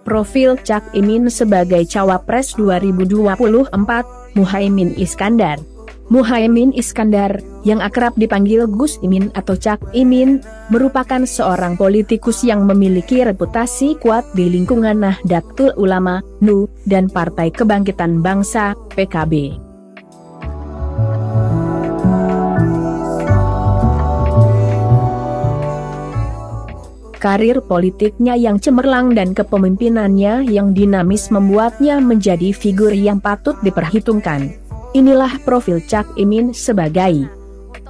Profil Cak Imin sebagai Cawapres 2024, Muhaimin Iskandar. Muhaimin Iskandar, yang akrab dipanggil Gus Imin atau Cak Imin, merupakan seorang politikus yang memiliki reputasi kuat di lingkungan Nahdlatul Ulama (NU) dan Partai Kebangkitan Bangsa (PKB). Karir politiknya yang cemerlang dan kepemimpinannya yang dinamis membuatnya menjadi figur yang patut diperhitungkan. Inilah profil Cak Imin sebagai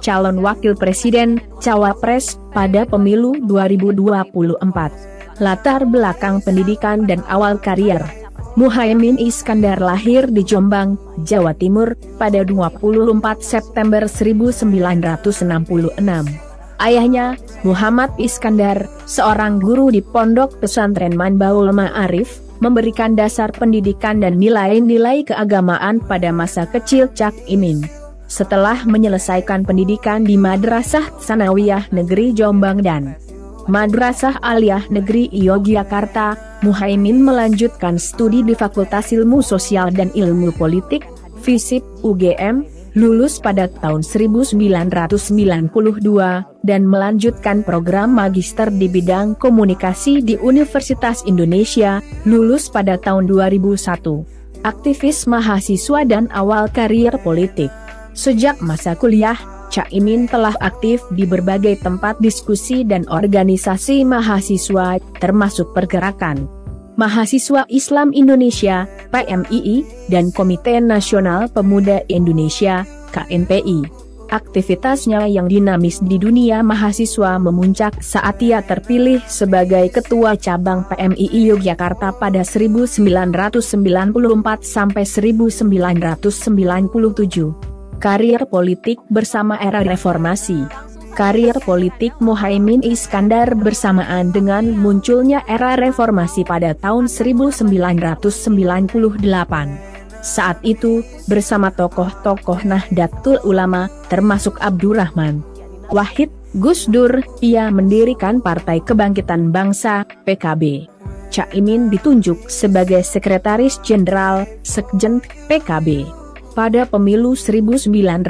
calon wakil presiden, cawapres, pada pemilu 2024. Latar belakang pendidikan dan awal karier. Muhaimin Iskandar lahir di Jombang, Jawa Timur, pada 24 September 1966. Ayahnya, Muhammad Iskandar, seorang guru di Pondok Pesantren Manbaul Ma'arif, memberikan dasar pendidikan dan nilai-nilai keagamaan pada masa kecil Cak Imin. Setelah menyelesaikan pendidikan di Madrasah Tsanawiyah Negeri Jombang dan Madrasah Aliyah Negeri Yogyakarta, Muhaimin melanjutkan studi di Fakultas Ilmu Sosial dan Ilmu Politik, FISIP UGM, lulus pada tahun 1992, dan melanjutkan program magister di bidang komunikasi di Universitas Indonesia, lulus pada tahun 2001. Aktivis mahasiswa dan awal karier politik. Sejak masa kuliah, Cak Imin telah aktif di berbagai tempat diskusi dan organisasi mahasiswa, termasuk pergerakan Mahasiswa Islam Indonesia (PMII) dan Komite Nasional Pemuda Indonesia (KNPI). Aktivitasnya yang dinamis di dunia mahasiswa memuncak saat ia terpilih sebagai Ketua Cabang PMII Yogyakarta pada 1994 sampai 1997. Karir politik bersama era reformasi. Karir politik Muhaimin Iskandar bersamaan dengan munculnya era reformasi pada tahun 1998. Saat itu, bersama tokoh-tokoh Nahdlatul Ulama, termasuk Abdurrahman Wahid, Gus Dur, ia mendirikan Partai Kebangkitan Bangsa (PKB). Cak Imin ditunjuk sebagai Sekretaris Jenderal (Sekjen) PKB. Pada pemilu 1999,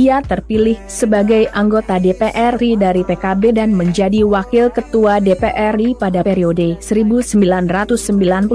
ia terpilih sebagai anggota DPR RI dari PKB dan menjadi Wakil Ketua DPR RI pada periode 1999–2004,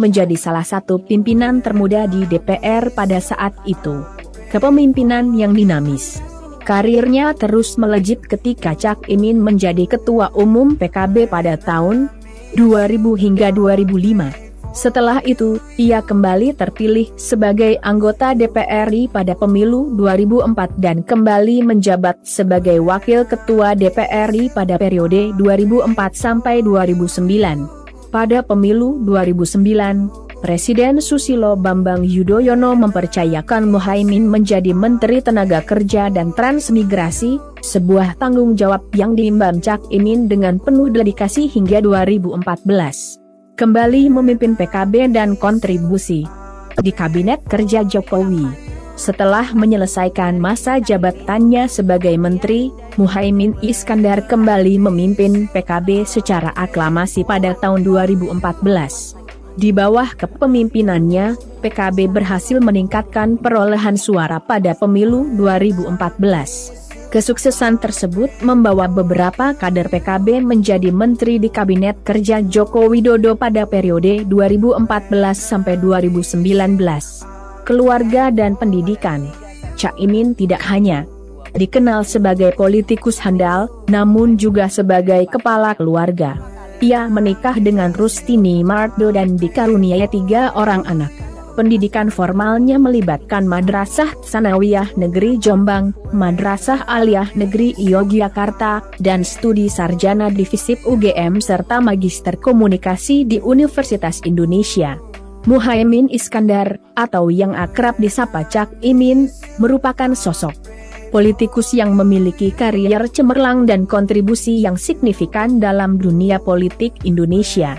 menjadi salah satu pimpinan termuda di DPR pada saat itu. Kepemimpinan yang dinamis. Karirnya terus melejit ketika Cak Imin menjadi Ketua Umum PKB pada tahun 2000 hingga 2005. Setelah itu, ia kembali terpilih sebagai anggota DPR RI pada pemilu 2004 dan kembali menjabat sebagai Wakil Ketua DPR RI pada periode 2004–2009. Pada pemilu 2009, Presiden Susilo Bambang Yudhoyono mempercayakan Muhaimin menjadi Menteri Tenaga Kerja dan Transmigrasi, sebuah tanggung jawab yang diimban Cak Imin dengan penuh dedikasi hingga 2014. Kembali memimpin PKB dan kontribusi di Kabinet Kerja Jokowi. Setelah menyelesaikan masa jabatannya sebagai menteri, Muhaimin Iskandar kembali memimpin PKB secara aklamasi pada tahun 2014. Di bawah kepemimpinannya, PKB berhasil meningkatkan perolehan suara pada pemilu 2014. Kesuksesan tersebut membawa beberapa kader PKB menjadi menteri di Kabinet Kerja Joko Widodo pada periode 2014–2019. Keluarga dan pendidikan. Cak Imin tidak hanya dikenal sebagai politikus handal, namun juga sebagai kepala keluarga. Ia menikah dengan Rustini Marto dan dikaruniai 3 orang anak. Pendidikan formalnya melibatkan Madrasah Tsanawiyah Negeri Jombang, Madrasah Aliyah Negeri Yogyakarta, dan studi sarjana di FISIP UGM serta magister komunikasi di Universitas Indonesia. Muhaimin Iskandar, atau yang akrab disapa Cak Imin, merupakan sosok politikus yang memiliki karier cemerlang dan kontribusi yang signifikan dalam dunia politik Indonesia.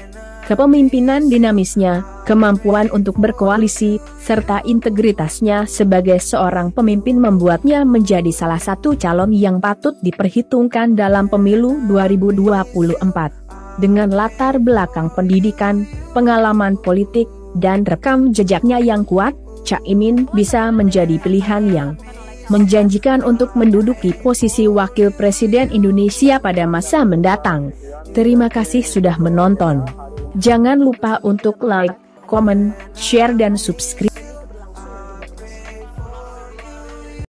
kepemimpinan dinamisnya, kemampuan untuk berkoalisi, serta integritasnya sebagai seorang pemimpin membuatnya menjadi salah satu calon yang patut diperhitungkan dalam pemilu 2024. Dengan latar belakang pendidikan, pengalaman politik, dan rekam jejaknya yang kuat, Caimin bisa menjadi pilihan yang menjanjikan untuk menduduki posisi Wakil Presiden Indonesia pada masa mendatang. Terima kasih sudah menonton. Jangan lupa untuk like, komen, share dan subscribe.